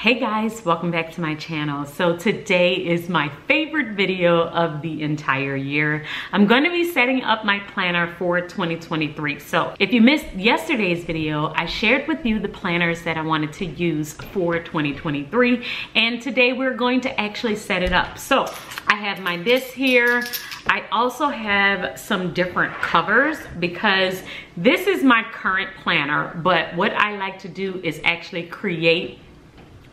Hey guys, welcome back to my channel. So today is my favorite video of the entire year. I'm going to be setting up my planner for 2023. So if you missed yesterday's video, I shared with you the planners that I wanted to use for 2023. And today we're going to actually set it up. So I have my this here. I also have some different covers because this is my current planner. But what I like to do is actually create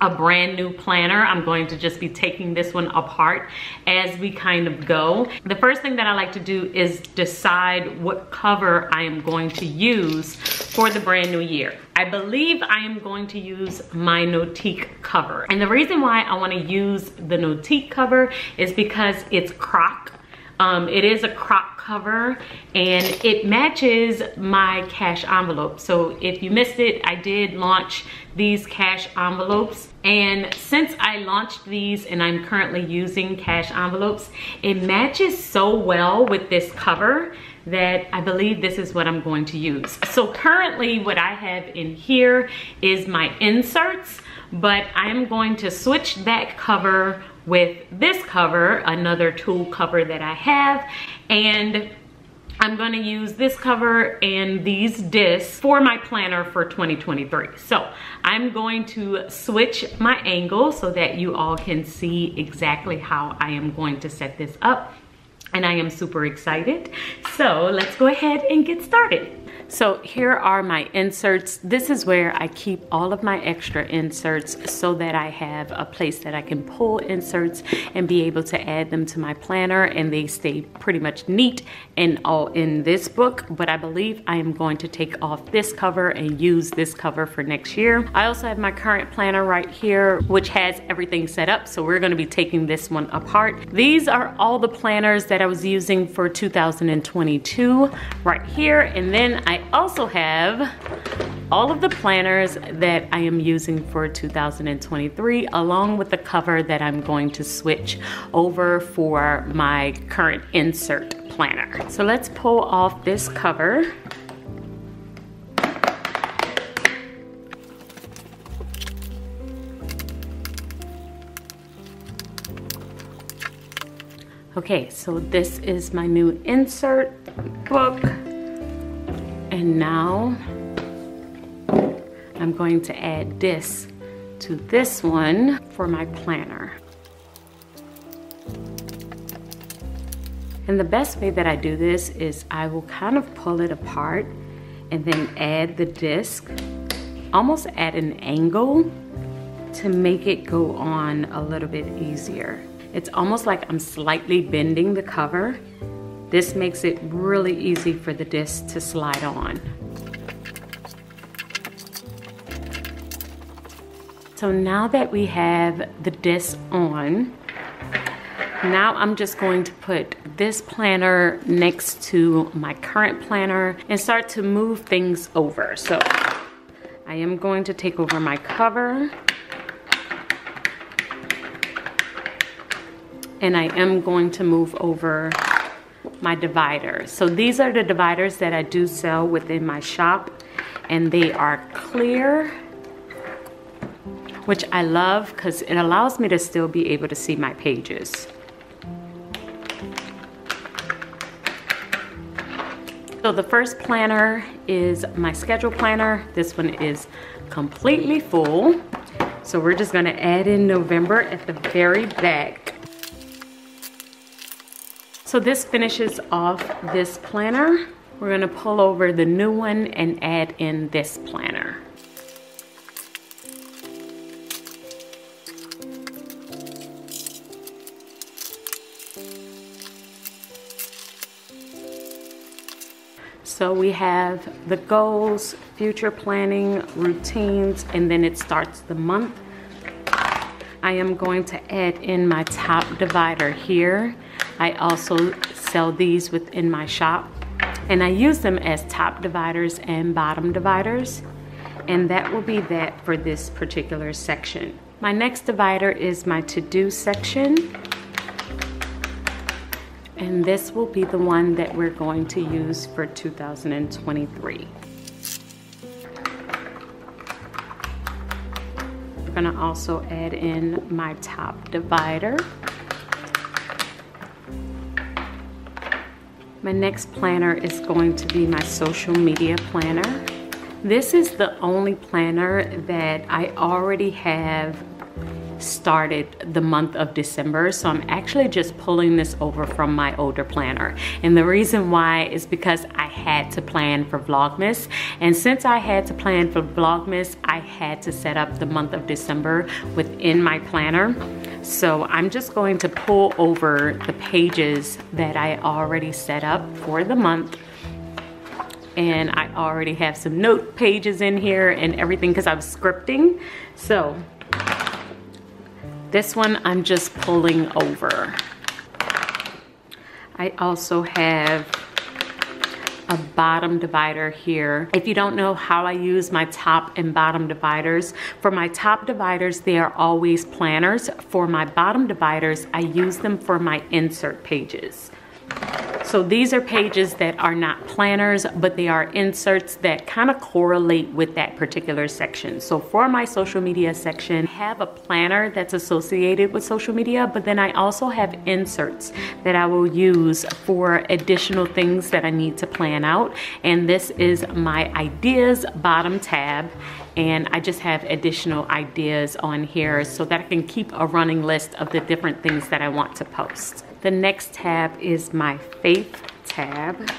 a brand new planner. I'm going to just be taking this one apart as we kind of go. The first thing that I like to do is decide what cover I am going to use for the brand new year. I believe I am going to use my Notique cover. And the reason why I want to use the Notique cover is because it's croc. It is a croc cover and it matches my cash envelope. So if you missed it, I did launch these cash envelopes. And since I launched these and I'm currently using cash envelopes, it matches so well with this cover that I believe this is what I'm going to use. So currently what I have in here is my inserts, but I'm going to switch that cover with this cover, another tool cover that I have, and I'm gonna use this cover and these discs for my planner for 2023. So I'm going to switch my angle so that you all can see exactly how I am going to set this up. And I am super excited. So let's go ahead and get started. So here are my inserts. This is where I keep all of my extra inserts so that I have a place that I can pull inserts and be able to add them to my planner, and they stay pretty much neat and all in this book. But I believe I am going to take off this cover and use this cover for next year. I also have my current planner right here, which has everything set up. So we're gonna be taking this one apart. These are all the planners that I was using for 2022 right here. And then I also have all of the planners that I am using for 2023, along with the cover that I'm going to switch over for my current insert planner. So let's pull off this cover. Okay, so this is my new insert book. And now I'm going to add this to this one for my planner. And the best way that I do this is I will kind of pull it apart and then add the disc almost at an angle to make it go on a little bit easier. It's almost like I'm slightly bending the cover. This makes it really easy for the disc to slide on. So now that we have the disc on, now I'm just going to put this planner next to my current planner and start to move things over. So I am going to take over my cover. And I am going to move over my dividers. So these are the dividers that I do sell within my shop, and they are clear, which I love because it allows me to still be able to see my pages. So the first planner is my schedule planner. This one is completely full. So we're just going to add in November at the very back. So this finishes off this planner. We're gonna pull over the new one and add in this planner. So we have the goals, future planning, routines, and then it starts the month. I am going to add in my top divider here. I also sell these within my shop, and I use them as top dividers and bottom dividers, and that will be that for this particular section. My next divider is my to-do section, and this will be the one that we're going to use for 2023. gonna also add in my top divider. My next planner is going to be my social media planner. This is the only planner that I already have started the month of December, so I'm actually just pulling this over from my older planner. And the reason why is because I had to plan for Vlogmas, and since I had to plan for Vlogmas, I had to set up the month of December within my planner. So I'm just going to pull over the pages that I already set up for the month. And I already have some note pages in here and everything because I'm scripting. So this one I'm just pulling over. I also have a bottom divider here. If you don't know how I use my top and bottom dividers, for my top dividers, they are always planners. For my bottom dividers, I use them for my insert pages. So these are pages that are not planners, but they are inserts that kind of correlate with that particular section. So for my social media section, I have a planner that's associated with social media, but then I also have inserts that I will use for additional things that I need to plan out. And this is my ideas bottom tab. And I just have additional ideas on here so that I can keep a running list of the different things that I want to post. The next tab is my faith tab.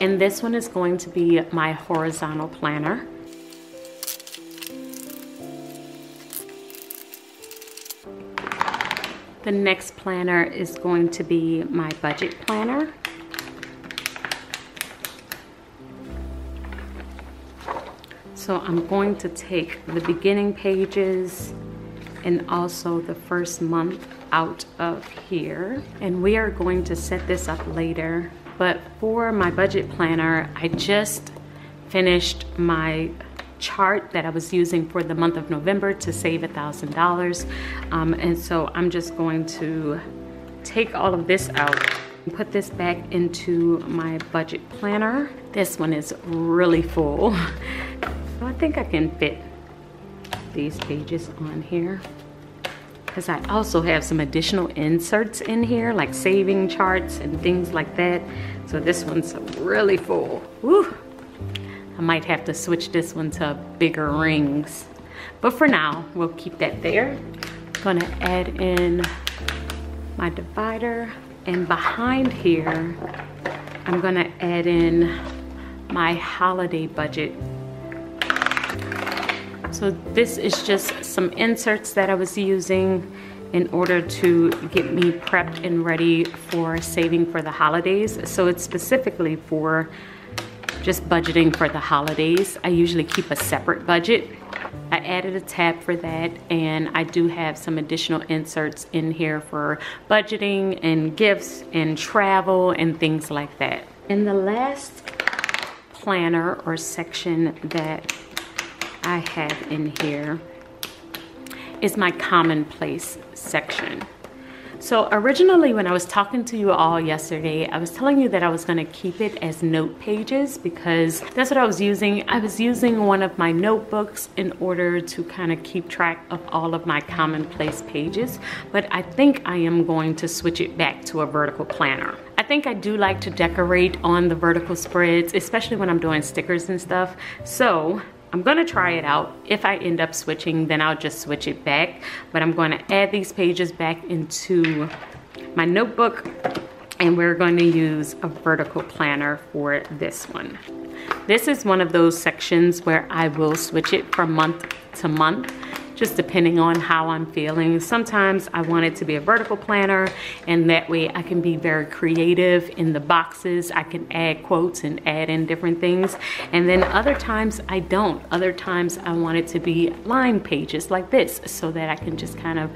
And this one is going to be my horizontal planner. The next planner is going to be my budget planner. So I'm going to take the beginning pages and also the first month out of here. And we are going to set this up later. But for my budget planner, I just finished my chart that I was using for the month of November to save $1,000. And so I'm just going to take all of this out and put this back into my budget planner. This one is really full. I think I can fit these pages on here because I also have some additional inserts in here like saving charts and things like that. So this one's really full. Woo! I might have to switch this one to bigger rings, but for now we'll keep that there. I'm gonna add in my divider, and behind here I'm gonna add in my holiday budget. So this is just some inserts that I was using in order to get me prepped and ready for saving for the holidays. So it's specifically for just budgeting for the holidays. I usually keep a separate budget. I added a tab for that, and I do have some additional inserts in here for budgeting and gifts and travel and things like that. And the last planner or section that I have in here is my commonplace section. So originally when I was talking to you all yesterday, I was telling you that I was gonna keep it as note pages because that's what I was using. I was using one of my notebooks in order to kind of keep track of all of my commonplace pages, but I think I am going to switch it back to a vertical planner. I think I do like to decorate on the vertical spreads, especially when I'm doing stickers and stuff. So I'm gonna try it out. If I end up switching, then I'll just switch it back. But I'm gonna add these pages back into my notebook, and we're gonna use a vertical planner for this one. This is one of those sections where I will switch it from month to month, just depending on how I'm feeling. Sometimes I want it to be a vertical planner, and that way I can be very creative in the boxes. I can add quotes and add in different things. And then other times I don't. Other times I want it to be line pages like this so that I can just kind of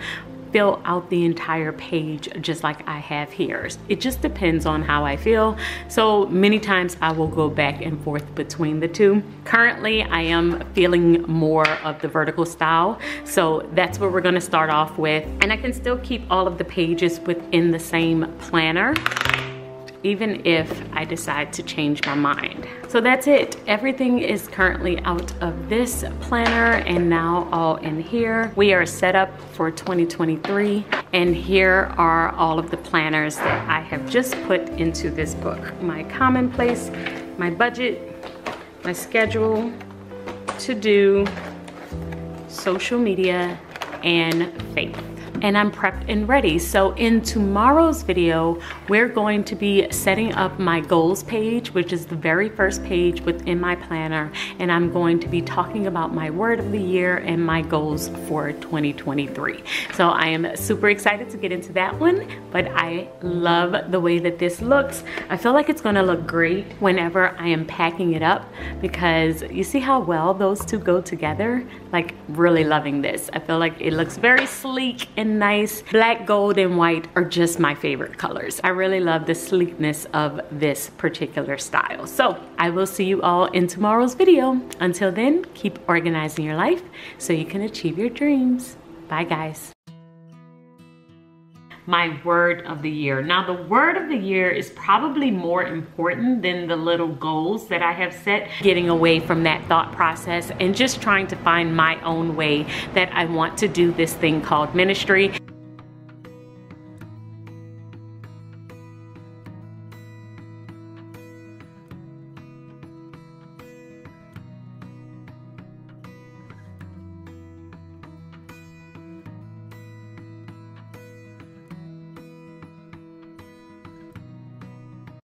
fill out the entire page just like I have here. It just depends on how I feel. So many times I will go back and forth between the two. Currently, I am feeling more of the vertical style. So that's what we're gonna start off with. And I can still keep all of the pages within the same planner. even if I decide to change my mind. So that's it. Everything is currently out of this planner and now all in here. We are set up for 2023, and here are all of the planners that I have just put into this book. My commonplace, my budget, my schedule, to-do, social media, and faith. And I'm prepped and ready. So in tomorrow's video, we're going to be setting up my goals page, which is the very first page within my planner. And I'm going to be talking about my word of the year and my goals for 2023. So I am super excited to get into that one, but I love the way that this looks. I feel like it's gonna look great whenever I am packing it up, because you see how well those two go together? Like, really loving this. I feel like it looks very sleek and nice. Black, gold, and white are just my favorite colors. I really love the sleekness of this particular style. So I will see you all in tomorrow's video. Until then, keep organizing your life so you can achieve your dreams. Bye, guys. My word of the year. Now, the word of the year is probably more important than the little goals that I have set. Getting away from that thought process and just trying to find my own way that I want to do this thing called ministry.